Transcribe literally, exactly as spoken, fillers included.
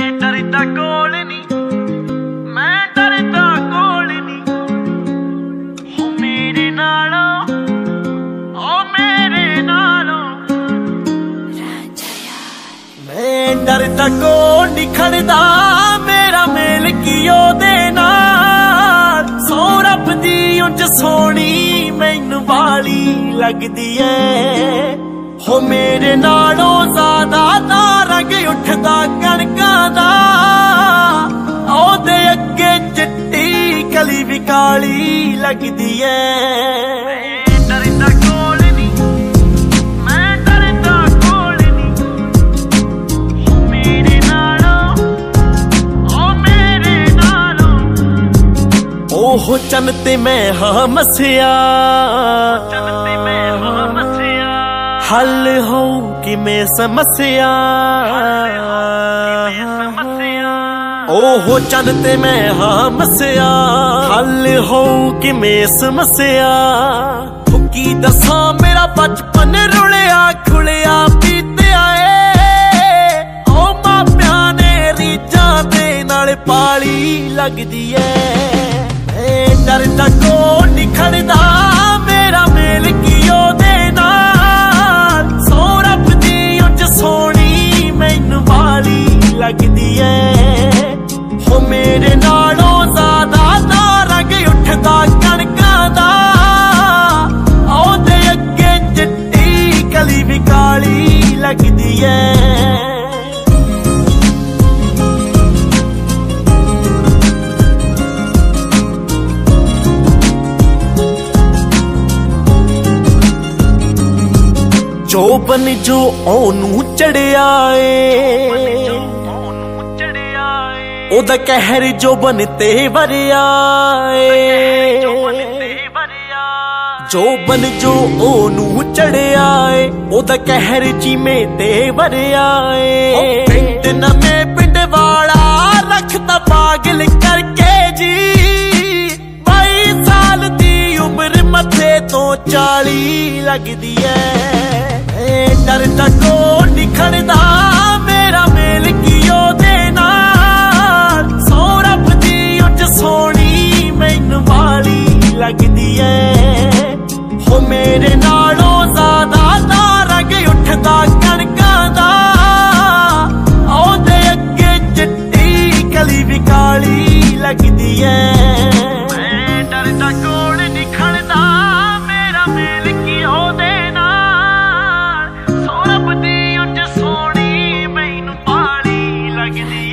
डरदा कोल नी, मैं डरदा कोल नी, ओ मेरे नालो, ओ मेरे नालो। मैं डरदा कोल नी खड़दा, मेरा मेल कियो देना, सौ रब दी उंज सोनी मैनू वाली लगदी ऐ। हो मेरे नालों ज्यादा ना रंग उठदा कणकां दा, ओदे अगे चिट्टी कली भी काली लगदी ऐ। ओहो चन ते मैं हां मसिया, हल हो कि मैं समस्या, ओहो चन ते मैं हां मसिया, हल हो कि मैं समस्या। फुकी दसा मेरा बचपन रुलिया खुलिया पीतिया ए, ओ मां प्या ने रीझां दे नाल पाली लगदी ऐ। डरदा कोल नी खड़दा, मेरा मेल कियो देना, लगदी है। हो मेरे नालों ज्यादा ना रंग उठदा कणकां दा, ओदे अगे चिट्टी कली भी काली लगदी है। जो बन जो ओनू चढ़िया ए, ओदा कहर जो बन ते वरिया, जो बन जो ओनू चढ़िया ए, ओदा कहर जी में ते वरिया। पिंड नमें पिंड वाला रखता पागल करके जी, बाई साल दी उम्र मथे तो चाली लगदी ऐ। डरदा कोल नी खड़दा, मेरा मेल कियो देना, सोनी मैनू वाली लगदी ऐ। हो मेरे नालों ज्यादा ना रंग उठदा कणकां दा, ओदे अगे चिट्टी कली भी काली लगदी ऐ। मैं डरदा कोल नी खड़दा, मेरा मेल कियो देना, सौ रब दी उंज सोनी मैनू वाली लगदी।